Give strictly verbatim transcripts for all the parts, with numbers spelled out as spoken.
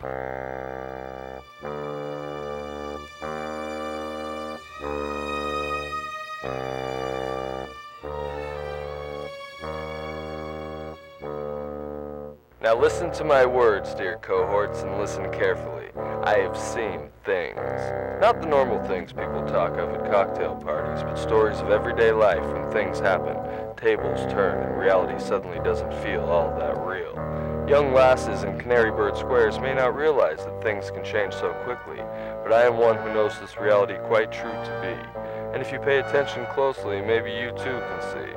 Now listen to my words, dear cohorts, and listen carefully. I have seen things. Not the normal things people talk of at cocktail parties, but stories of everyday life when things happen, tables turn, and reality suddenly doesn't feel all that real. Young lasses in Canary Bird Squares may not realize that things can change so quickly, but I am one who knows this reality quite true to be. And if you pay attention closely, maybe you too can see.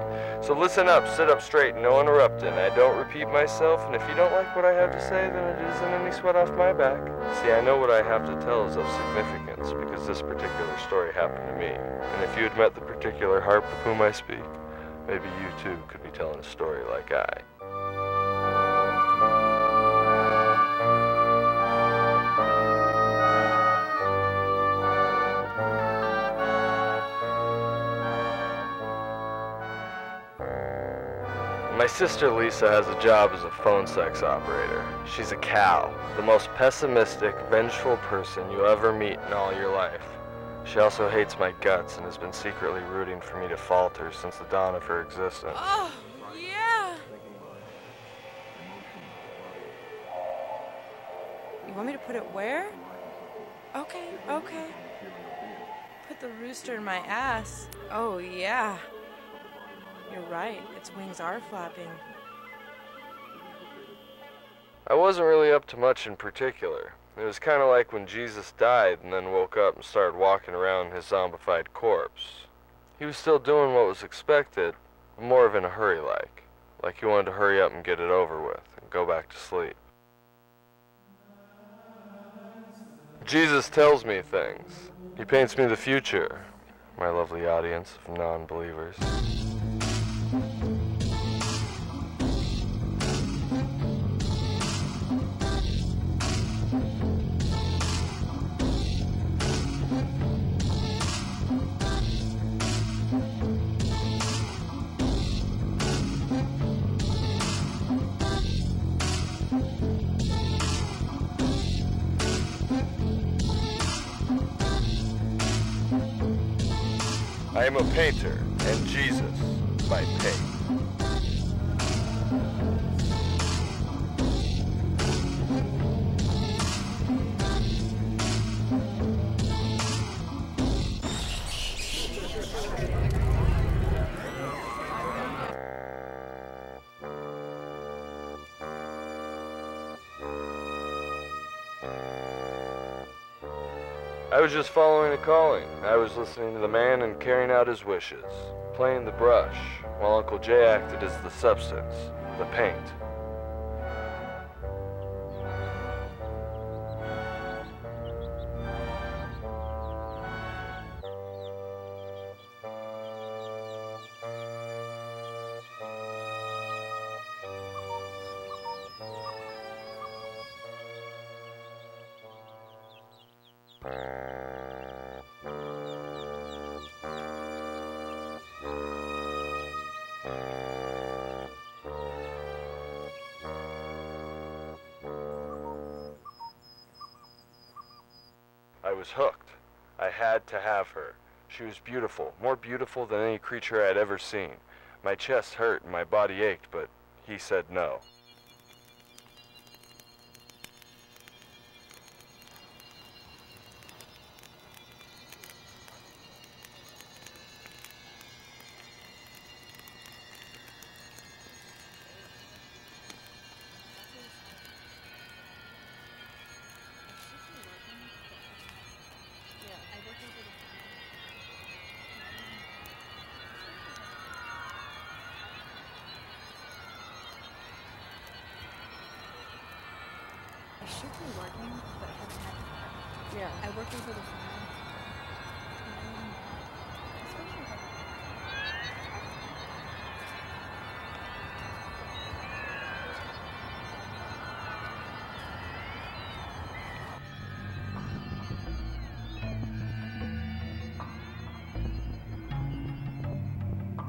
So listen up, sit up straight, and no interrupting. I don't repeat myself, and if you don't like what I have to say, then it isn't any sweat off my back. See, I know what I have to tell is of significance, because this particular story happened to me. And if you had met the particular harp with whom I speak, maybe you too could be telling a story like I. My sister Lisa has a job as a phone sex operator. She's a cow, the most pessimistic, vengeful person you ever meet in all your life. She also hates my guts and has been secretly rooting for me to falter since the dawn of her existence. Oh, yeah! You want me to put it where? Okay, okay. Put the rooster in my ass. Oh, yeah. You're right, its wings are flapping. I wasn't really up to much in particular. It was kind of like when Jesus died and then woke up and started walking around his zombified corpse. He was still doing what was expected, more of in a hurry like. Like he wanted to hurry up and get it over with and go back to sleep. Jesus tells me things. He paints me the future, my lovely audience of non-believers. I am a painter, and Jesus, my paint. I was just following a calling. I was listening to the man and carrying out his wishes, playing the brush, while Uncle Jay acted as the substance, the paint. I was hooked. I had to have her. She was beautiful, more beautiful than any creature I had ever seen. My chest hurt and my body ached, but he said no. I should be working, but I haven't had to. Yeah. I work until the final.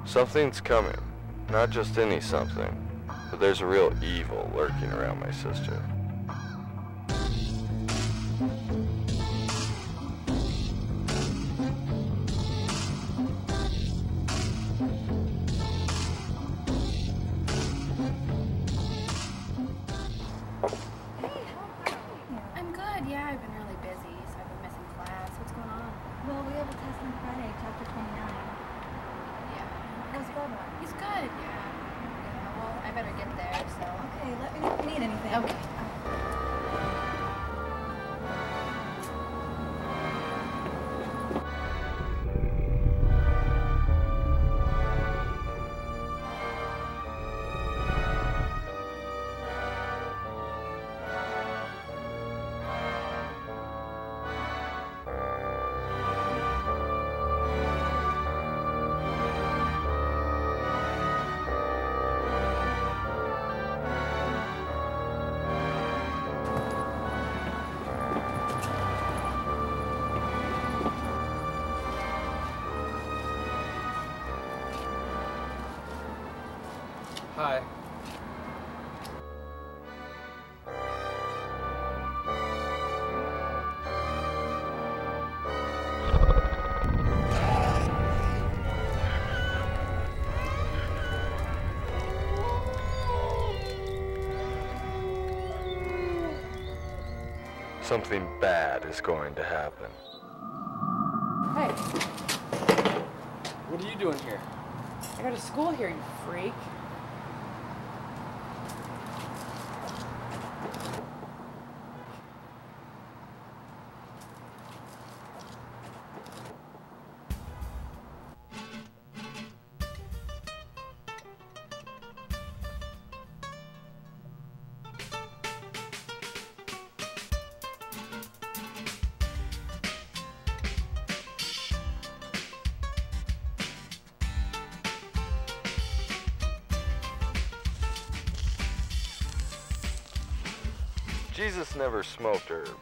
Something's coming. Not just any something, but there's a real evil lurking around my sister. Something bad is going to happen. Hey. What are you doing here? I go to school here, you freak. Jesus never smoked herb.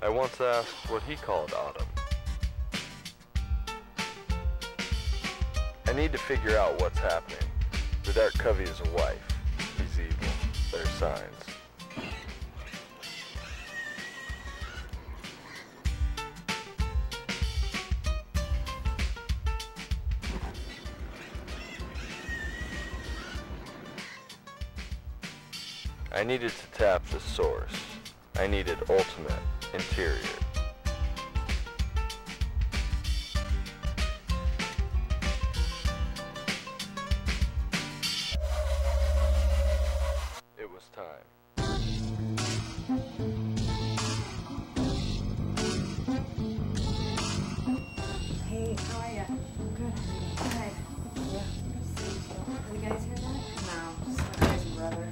I once asked what he called autumn. I need to figure out what's happening. The dark covey is a wife. He's evil. There are signs. I needed to tap the source. I needed ultimate interior. It was time. Hey, how are you? Good. Hi. Yeah. Good to see you. Did you guys hear that? No, just my crazy brother.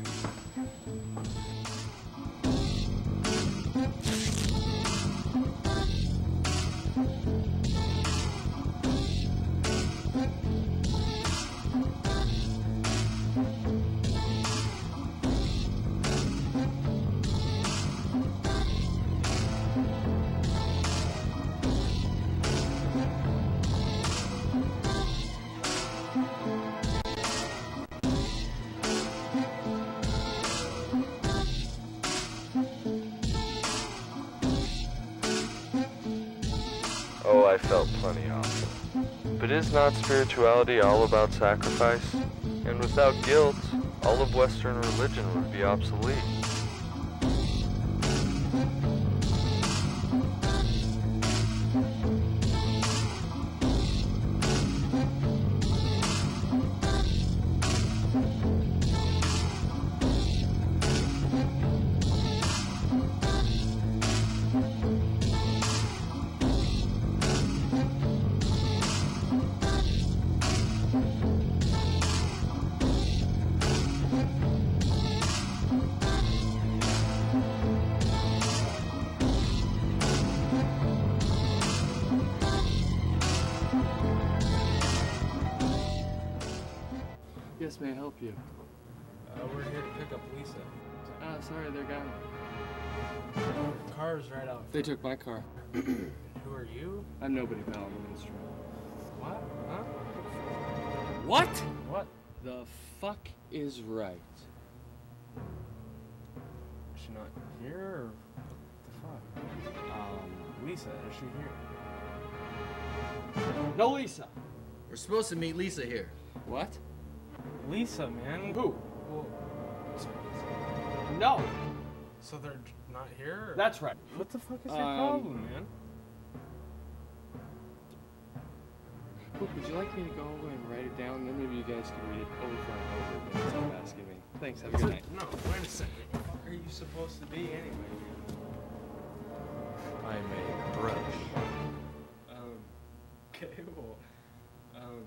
Oh, I felt plenty awful. But is not spirituality all about sacrifice? And without guilt, all of Western religion would be obsolete. Yes, may I help you? Uh, we're here to pick up Lisa. Ah, sorry, they're gone. The car's right out. They took my car. Who are you? I'm nobody, pal. I'm an instrument. What? Huh? What? What? The fuck is right? Is she not here, or what the fuck? Um, Lisa, is she here? No, Lisa! We're supposed to meet Lisa here. What? Lisa, man. Who? Well, no. So they're not here? Or? That's right. What the fuck is um, your problem, man? Look, would you like me to go over and write it down? Then maybe you guys can read it over and over again. Stop asking me. Thanks, have a good night. No, wait a second. What the fuck are you supposed to be anyway, man? I'm a brush. Um, okay, well, um...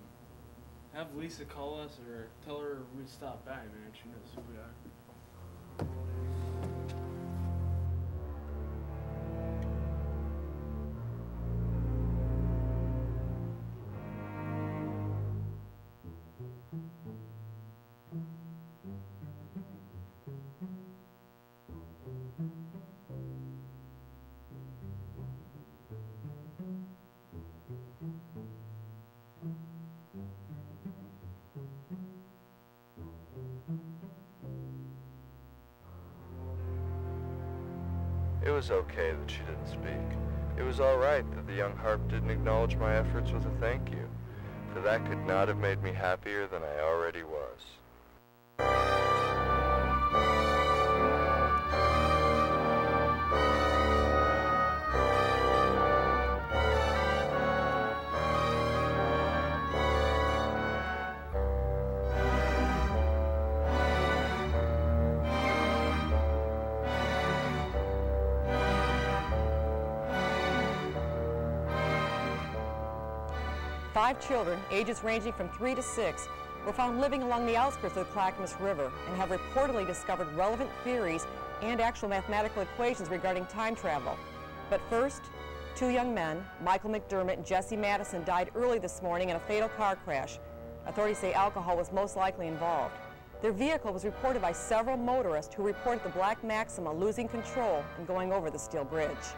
have Lisa call us or tell her we stopped by, man. She knows who we are. It was okay that she didn't speak. It was all right that the young harp didn't acknowledge my efforts with a thank you, for that could not have made me happier than I already was. Five children, ages ranging from three to six, were found living along the outskirts of the Clackamas River and have reportedly discovered relevant theories and actual mathematical equations regarding time travel. But first, two young men, Michael McDermott and Jesse Madison, died early this morning in a fatal car crash. Authorities say alcohol was most likely involved. Their vehicle was reported by several motorists who reported the Black Maxima losing control and going over the steel bridge.